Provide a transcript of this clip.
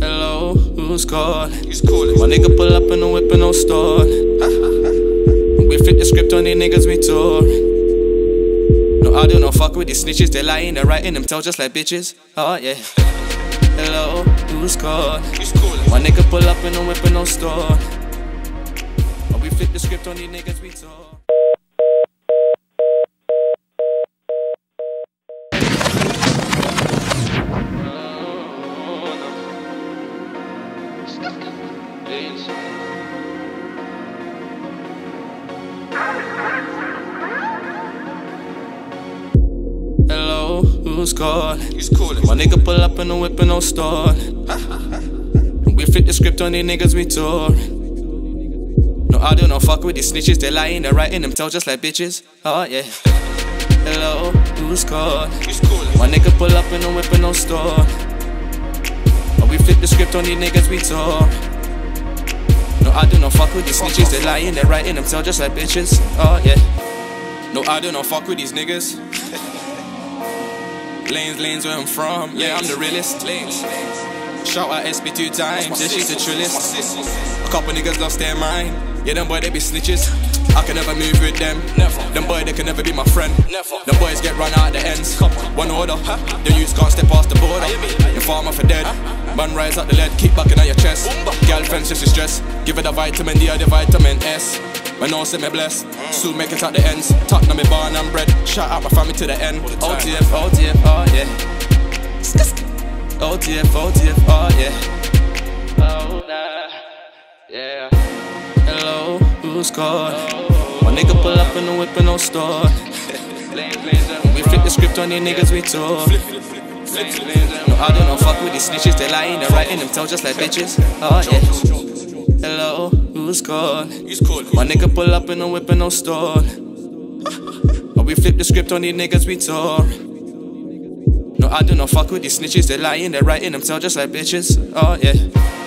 Hello, who's calling? My nigga pull up in a whip and no stalling. We fit the script on these niggas, we touring. No, I do no fuck with these snitches. They lying, they writing them tell just like bitches. Oh yeah. Hello, who's calling? My nigga pull up in a whip and no stalling. We flip the script on these niggas, we talk. Hello, who's calling? My nigga pull up in a whip and no stalling. We flip the script on these niggas, we touring. No, I do no fuck with these snitches. They lying, they writing them tell just like bitches. Oh yeah. Hello, who's calling? My nigga pull up in a whip and no stalling. We flip the script on these niggas, we talk. No, I do no fuck with these snitches. They lying, they writing them tell just like bitches. Oh yeah. No, I do no fuck with these niggas. Lanes where I'm from. Yeah, I'm the realest. Shout out SB 2 times, yeah, she's the trillest. A couple niggas lost their mind. Yeah, them boy, they be snitches. I can never move with them. Them boy, they can never be my friend. Them boys get run out the ends. One order, the youths can't step past the border. Informer for dead. Man, rise up the lead, keep backing out your chest. Girlfriends just stress. Give it a vitamin D or the vitamin S. Man, no see me blessed. Soon make it out the ends. Tuck down me barn and bread. Shout out my family to the end. OTF, OTF, oh yeah. OTF, OTF, oh yeah. Oh nah, yeah. Hello, who's calling? My nigga pull up in a whip and no stalling. We flip the script on these niggas, we talk. No, I do no fuck with these snitches. They lying, they writing them tell just like bitches. Oh yeah. Hello, who's calling? My nigga pull up in a whip and no stalling. We flip the script on these niggas, we talk. No, I do not fuck with these snitches. They lying, they writing them tell just like bitches. Oh yeah.